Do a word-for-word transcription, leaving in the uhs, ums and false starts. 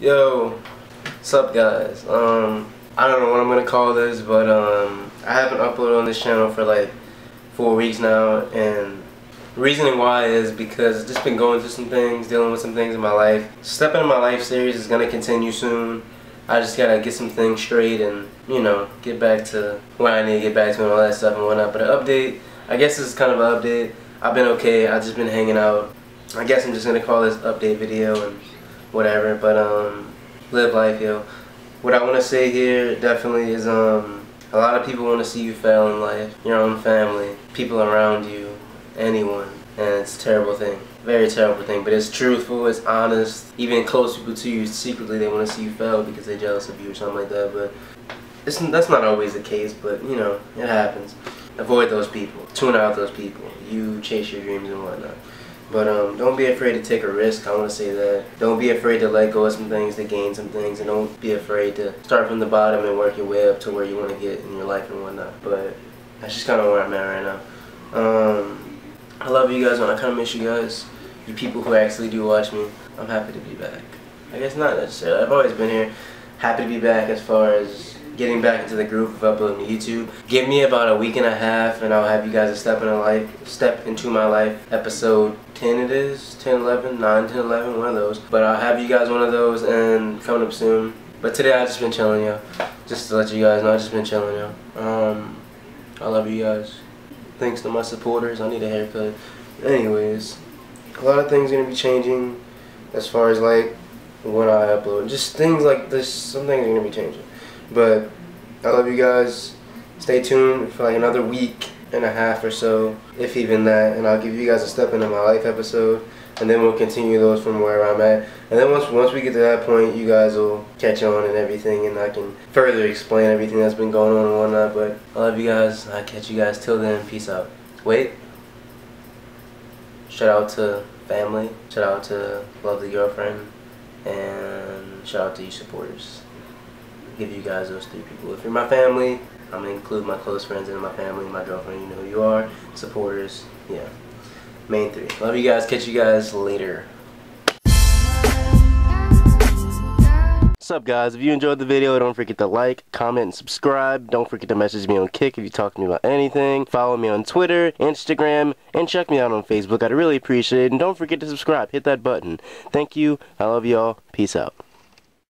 Yo, what's up guys? Um, I don't know what I'm gonna call this, but um, I haven't uploaded on this channel for like four weeks now, and the reason why is because I've just been going through some things, dealing with some things in my life. Step Into My Life series is gonna continue soon. I just gotta get some things straight and, you know, get back to what I need to get back to and all that stuff and whatnot. But an update, I guess this is kind of an update. I've been okay, I've just been hanging out. I guess I'm just gonna call this update video and whatever, but um live life, yo. What I want to say here definitely is um a lot of people want to see you fail in life, your own family, people around you, anyone, and it's a terrible thing, very terrible thing, but it's truthful, it's honest. Even close people to you, secretly they want to see you fail because they're jealous of you or something like that, but it's, that's not always the case, but you know, it happens. Avoid those people, tune out those people, you chase your dreams and whatnot. But um, don't be afraid to take a risk, I want to say that. Don't be afraid to let go of some things to gain some things, and don't be afraid to start from the bottom and work your way up to where you want to get in your life and whatnot. But that's just kind of where I'm at right now. Um, I love you guys, and I kind of miss you guys, you people who actually do watch me. I'm happy to be back. I guess not necessarily, I've always been here. Happy to be back as far as getting back into the groove of uploading to YouTube. Give me about a week and a half and I'll have you guys a Step Into Life, Step Into My Life, episode ten it is, ten, eleven, nine, ten, eleven, one of those. But I'll have you guys one of those and coming up soon. But today I've just been chilling, yo. Just to let you guys know, I've just been chilling, yo. Um, I love you guys. Thanks to my supporters, I need a haircut. Anyways, a lot of things are gonna be changing as far as like what I upload. Just things like this, some things are gonna be changing. But I love you guys. Stay tuned for like another week and a half or so, if even that, and I'll give you guys a Step Into My Life episode, and then we'll continue those from where I'm at. And then once once we get to that point, you guys will catch on and everything, and I can further explain everything that's been going on and whatnot. But I love you guys. I'll catch you guys till then. Peace out. Wait. Shout out to family. Shout out to lovely girlfriend. And shout out to you supporters. Give you guys those three people. If you're my family, I'm gonna include my close friends into my family, my girlfriend, you know who you are, supporters, yeah. Main three. Love you guys, catch you guys later. What's up guys, if you enjoyed the video, don't forget to like, comment, and subscribe. Don't forget to message me on Kick if you talk to me about anything. Follow me on Twitter, Instagram, and check me out on Facebook. I'd really appreciate it, and don't forget to subscribe, hit that button. Thank you, I love y'all, peace out.